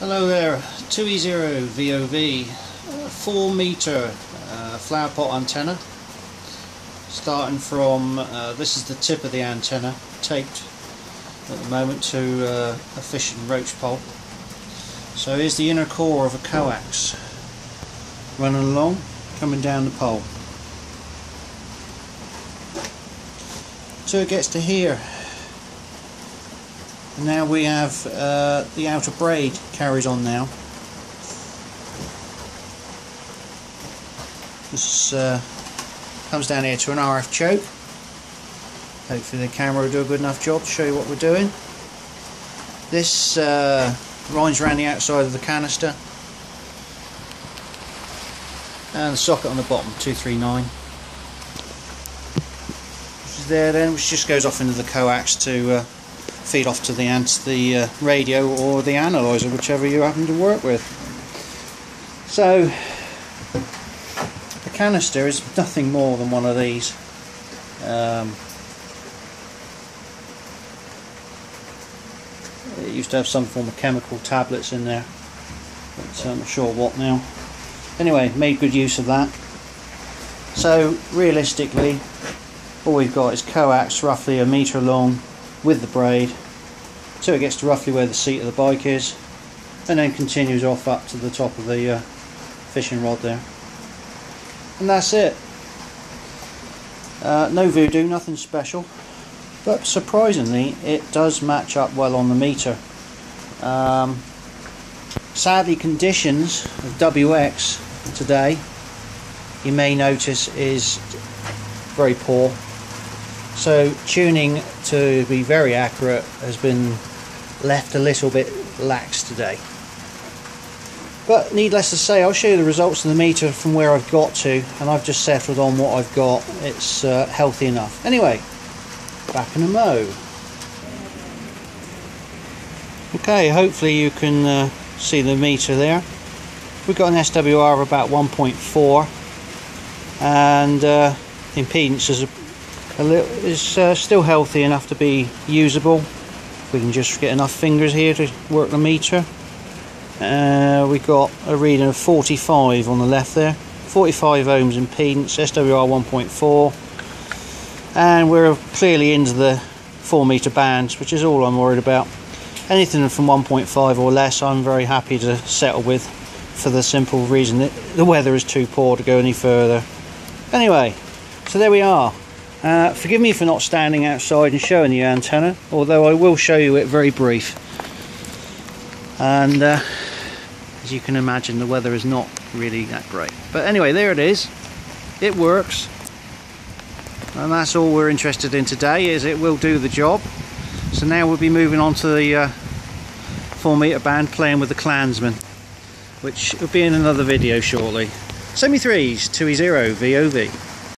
Hello there, 2E0VOV 4 meter flower pot antenna, starting from this is the tip of the antenna taped at the moment to a fish and roach pole. So here's the inner core of a coax running along, coming down the pole. So it gets to here. Now we have the outer braid carries on now. This comes down here to an RF choke. Hopefully the camera will do a good enough job to show you what we're doing. This winds around the outside of the canister. And the socket on the bottom, 239. Which is there then, which just goes off into the coax to feed off to the radio or the analyzer, whichever you happen to work with. So the canister is nothing more than one of these it used to have some form of chemical tablets in there, but I'm not sure what now. Anyway, made good use of that. So realistically all we've got is coax roughly a metre long with the braid, so it gets to roughly where the seat of the bike is, and then continues off up to the top of the fishing rod there, and that's it. No voodoo, nothing special, but surprisingly it does match up well on the meter. Sadly, conditions of WX today, you may notice, is very poor. So tuning to be very accurate has been left a little bit lax today. But needless to say, I'll show you the results of the meter from where I've got to, and I've just settled on what I've got. It's healthy enough. Anyway, back in a mo. Okay, hopefully you can see the meter there. We've got an SWR of about 1.4, and impedance is it's still healthy enough to be usable. We can just get enough fingers here to work the meter. We've got a reading of 45 on the left there, 45 ohms impedance, SWR 1.4, and we're clearly into the 4 meter bands, which is all I'm worried about. Anything from 1.5 or less I'm very happy to settle with, for the simple reason that the weather is too poor to go any further. Anyway, so there we are. Forgive me for not standing outside and showing you the antenna, although I will show you it very brief. And as you can imagine, the weather is not really that great. But anyway, there it is. It works. And that's all we're interested in today, is it will do the job. So now we'll be moving on to the 4 meter band, playing with the Clansman, which will be in another video shortly. 73's 2E0VOV.